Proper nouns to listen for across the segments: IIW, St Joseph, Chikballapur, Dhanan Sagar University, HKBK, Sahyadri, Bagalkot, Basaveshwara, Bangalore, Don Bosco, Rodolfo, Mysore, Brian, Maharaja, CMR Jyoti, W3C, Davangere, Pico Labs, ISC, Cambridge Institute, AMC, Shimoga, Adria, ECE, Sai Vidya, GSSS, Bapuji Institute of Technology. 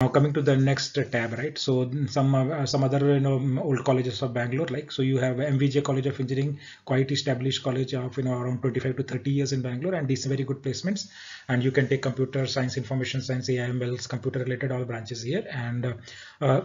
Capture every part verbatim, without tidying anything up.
Now coming to the next tab, right? So some uh, some other you know old colleges of Bangalore, like so you have M V J College of Engineering, quite established college of you know around twenty-five to thirty years in Bangalore, and these very good placements. And you can take computer science, information science, A I M Ls, computer related all branches here, and uh, uh,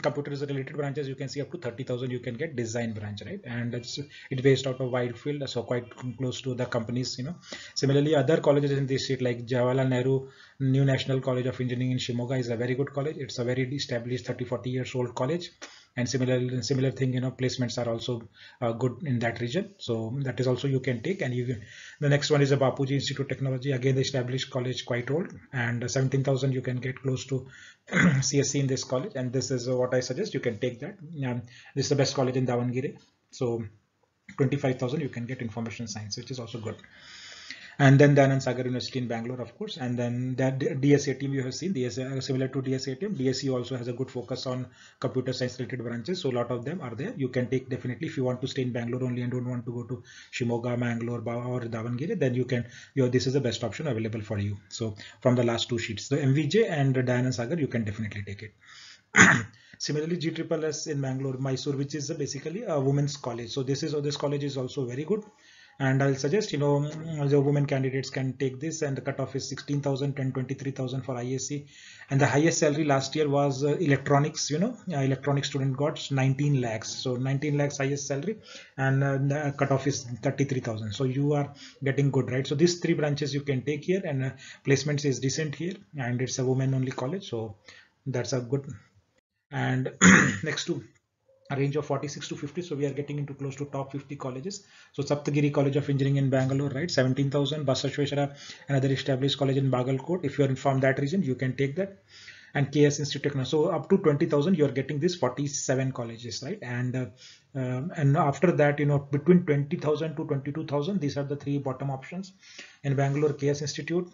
computer related branches you can see up to thirty thousand. You can get design branch, right? And it's it based out of wide field, so quite close to the companies, you know. Similarly, other colleges in this state like Jawaharlal Nehru New National College of Engineering in Shimoga is a very good college. It's a very established thirty forty years old college, and similar similar thing, you know, placements are also uh, good in that region. So that is also you can take. And you the next one is a Bapuji Institute of Technology, again the established college, quite old, and seventeen thousand you can get close to C S E in this college. And this is what I suggest, you can take that. Um, this is the best college in Davangere, so twenty-five thousand you can get information science, which is also good. And then Dhanan Sagar University in Bangalore, of course. And then that D S A team you have seen, D S A, similar to D S A team, D S E also has a good focus on computer science related branches. So a lot of them are there. You can take definitely if you want to stay in Bangalore only and don't want to go to Shimoga, Mangalore or Davangere, then you can, you know, this is the best option available for you. So from the last two sheets, the M V J and Dhanan Sagar, you can definitely take it. Similarly, G S S S in Mangalore, Mysore, which is basically a women's college. So this is, this college is also very good. And I'll suggest, you know, the women candidates can take this, and the cutoff is sixteen thousand and twenty-three thousand for I S C. And the highest salary last year was uh, electronics, you know, uh, electronic student got nineteen lakhs. So nineteen lakhs highest salary, and uh, the cutoff is thirty-three thousand. So you are getting good, right? So these three branches you can take here, and uh, placements is decent here, and it's a women only college. So that's a good. And next to a range of forty-six to fifty, so we are getting into close to top fifty colleges. So Saptagiri College of Engineering in Bangalore, right, seventeen thousand. Basaveshwara, another established college in Bagalkot. If you are from that region, you can take that. And K S Institute, so up to twenty thousand, you are getting this forty-seven colleges, right? And uh, um, and after that, you know, between twenty thousand to twenty-two thousand, these are the three bottom options. In Bangalore, K S Institute,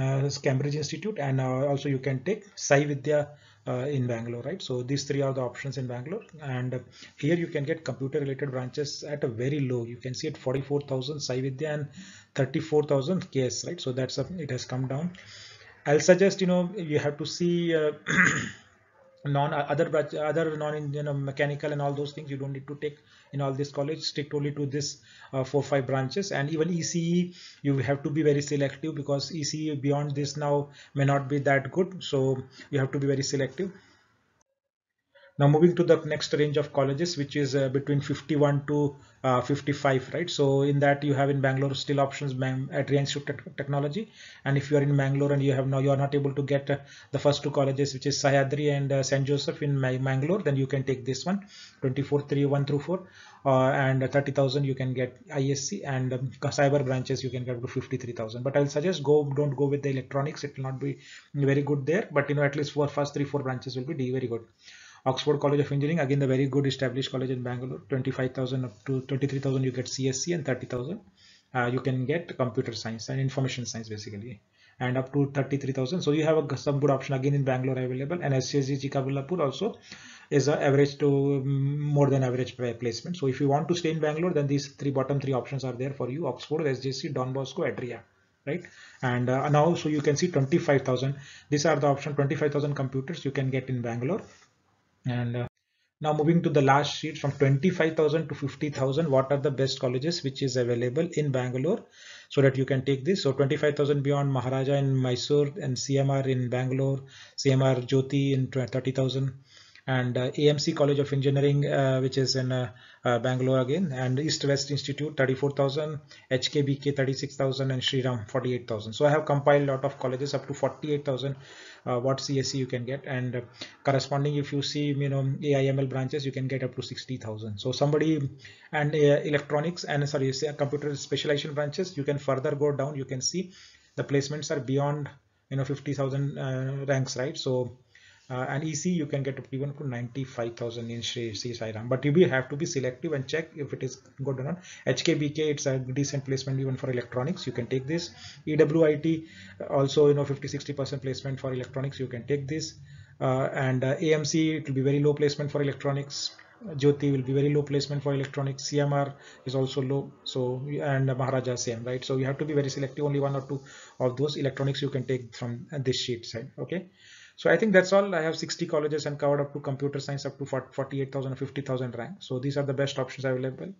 uh, Cambridge Institute, and uh, also you can take Sai Vidya Uh, in Bangalore, right? So these three are the options in Bangalore. And uh, here you can get computer related branches at a very low, you can see at forty-four thousand Sai Vidya and thirty-four thousand K S, right? So that's a, it has come down. I'll suggest, you know, you have to see uh, non other branch, other non, you know, mechanical and all those things. You don't need to take in all this college, stick only to this uh, four five branches. And even E C E, you have to be very selective, because E C E beyond this now may not be that good, so you have to be very selective. Now moving to the next range of colleges, which is uh, between fifty-one to fifty-five, right? So in that you have in Bangalore still options at range to technology. And if you are in Bangalore and you have now you are not able to get uh, the first two colleges, which is Sahyadri and uh, St Joseph in Mangalore, then you can take this one, twenty-four, three, one through four, uh, and thirty thousand you can get I S C. And um, cyber branches you can get to fifty-three thousand. But I'll suggest go, don't go with the electronics, it will not be very good there. But you know, at least for first three four branches will be very good. Oxford College of Engineering, again the very good established college in Bangalore, twenty-five thousand up to twenty-three thousand you get C S E, and thirty thousand uh, you can get computer science and information science basically, and up to thirty-three thousand. So you have a, some good option again in Bangalore available. And S J C Chikballapur also is a average to more than average placement. So if you want to stay in Bangalore, then these three bottom three options are there for you: Oxford, S J C, Don Bosco, Adria. Right? And uh, now so you can see twenty-five thousand. These are the option, twenty-five thousand computers you can get in Bangalore. And uh, now moving to the last sheet, from twenty-five thousand to fifty thousand, what are the best colleges which is available in Bangalore, so that you can take this. So twenty-five thousand beyond Maharaja in Mysore, and C M R in Bangalore, C M R Jyoti in thirty thousand, and uh, A M C College of Engineering, uh, which is in uh, uh, Bangalore again, and East West Institute thirty-four thousand, H K B K thirty-six thousand, and Shriram forty-eight thousand. So I have compiled a lot of colleges up to forty-eight thousand. Uh, what C S E you can get, and uh, corresponding if you see, you know, A I M L branches you can get up to sixty thousand. So somebody and uh, electronics and sorry say computer specialization branches, you can further go down, you can see the placements are beyond, you know, fifty thousand uh, ranks, right? So uh, and E C you can get up to even to ninety-five thousand in Sri Sairam, but you will have to be selective and check if it is good or not. H K B K, it's a decent placement even for electronics, you can take this. E W I T also, you know, fifty to sixty percent placement for electronics, you can take this. Uh, and uh, A M C, it will be very low placement for electronics. Jyoti will be very low placement for electronics. C M R is also low. So and uh, Maharaja same, right? So you have to be very selective, only one or two of those electronics you can take from this sheet side, okay? So I think that's all. I have sixty colleges and covered up to computer science up to forty-eight thousand or fifty thousand rank. So these are the best options available.